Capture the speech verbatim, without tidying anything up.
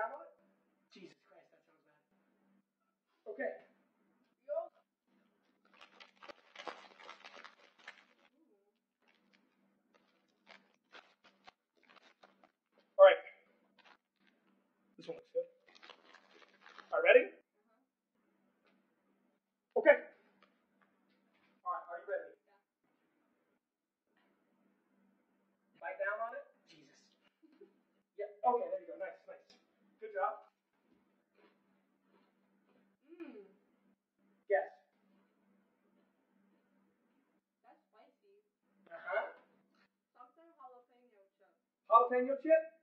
Babylon? Jesus Christ, that sounds bad. Okay. All right. This one looks good. All right, ready? Okay. All right, are you ready? Bite down on it? Jesus. Yeah, okay, there you go. Nice, nice. Good job. Mmm. Yes. That's spicy. Uh-huh. Something jalapeno chip. Jalapeno chip?